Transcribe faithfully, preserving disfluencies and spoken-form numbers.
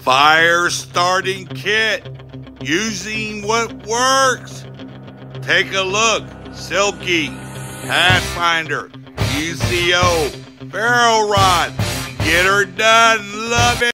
Fire starting kit. Using what works. Take a look. Silky, Pathfinder, U C O, Ferro Rod. Get her done. Love it.